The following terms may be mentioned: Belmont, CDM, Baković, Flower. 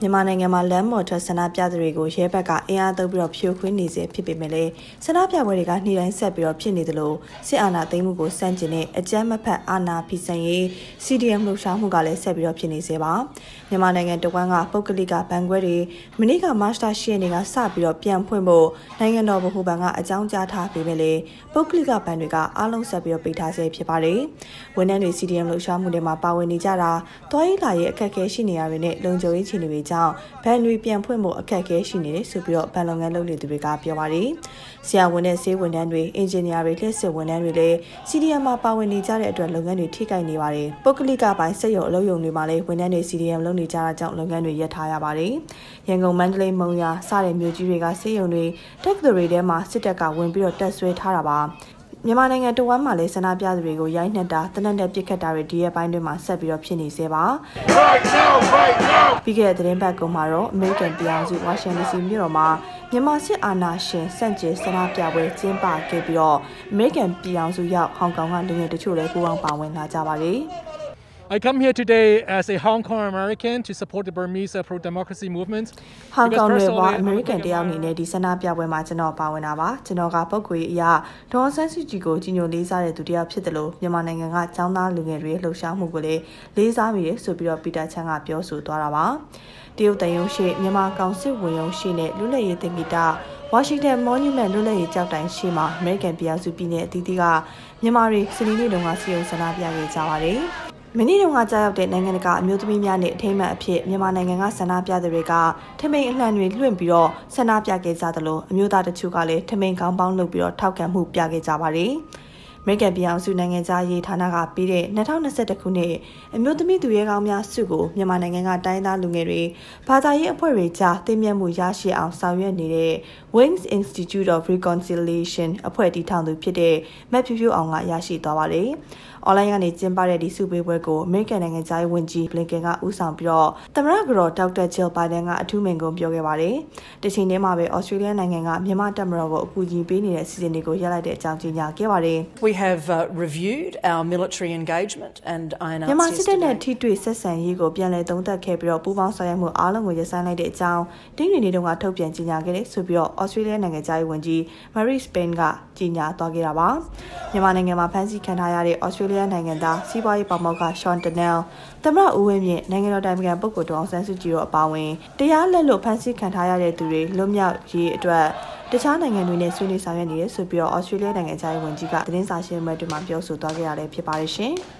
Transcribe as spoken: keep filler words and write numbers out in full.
C D M Joey Chini down, Pan Ripian Pumo, a cake, she needed superior Palong and Lonely to be Gapiawari. See, I wouldn't say when Henry, engineering lesson when Henry lay, C D M Mapa when Nijara at Longan Tika and Nivari. Bokalika by Sayo Loyong Nimale when Henry C D M Lonely Jara down Longan Yataya Bari. Yango Mandalay Moya, Sale Mujiriga Sayoni, take the radio master Taka when Bureau Test with Haraba. Yamaning at one Malay and Abia Rigo Yanada, the Nanda Picatari dear binding my Sabio Piniseva. Right now, right now! Bigger the Rimbago Maro, Milk and Bianzu, Washington, Miroma, Yamasi Anashin, Sanchez, and Abia with Zimba, Gabio, Milk and Bianzu, Hong Kong, and the Chule, who won Bawin Najabari. I come here today as a Hong Kong American to support the Burmese pro-democracy movement. Hong Kong American they are in the Sanabia where Matano Pawanava, Tanoga Pokui, Ya, Don Sansigo, Gino Lisa to the Upsetalo, Yamananga, Tana, Lungari, Losha Mugule, Lisa, Superior Pita Changa Piosu Torava. Dio Dayoshe, Yama Council, William Shine, Lule Tengita, Washington Monument, Lule Jabdan Shima, American Piazupine, Titiga, Yamari, Silini Dongasio, Sanabia Zawari. Many don't want to update Nanganaka, Mutumian, Tame Appear, Yamananga, Sanapia the Rega, Tame Lanway, Lumbio, Sanapia Gazadalo, Muta the Chugale, Tame Compound Lubio, Talkan Hupia Gazabari. Make a Biansu Nangazayi, Tanaga, Bide, Natana Setakune, and Mutumi to Yagamia Sugo, Yamananga, Dina Lungeri, Pazaya Porita, Temia Muyashi, and Savian Nide, Wings Institute of Reconciliation, a poet town to Pide, Mapivu on Yashi Tawari. Olayani Zimbaredi Subwego, American and Zai Winji, Blinkanga Usampio, Tamagro, Doctor Chill Padanga, two mango Biogawari, the Sinemabe, Australian and Yama Tamarago, Guji Bini, Sinigo Yala de Janjinia Givari. We have uh, reviewed our military engagement and I announced. Yama Sidana Titu Sessan, Yigo, Bianle, Donta Cabrio, Buvan Sayamu, Alan with the Sana de Zao, Dinginidonga Topian Jinagate, Subio, Australian and Zai Winji, Marie Spenga, Jinia Togiraba, Yamanangama Pansy can hire Australia. Nanganda, Sibai Pamoka, Sean Danel, Tamra Uemi, Nangan Damgan Boko, Don Sansuji or Bowing. They are Lelo Pansy can hire to read Lumia G. Dwell. The Chan and Winnie Sunny Sayan is superior Australian and Taiwan Giga, the Ninsashin, Medumapio, Sutagi, Piparishing.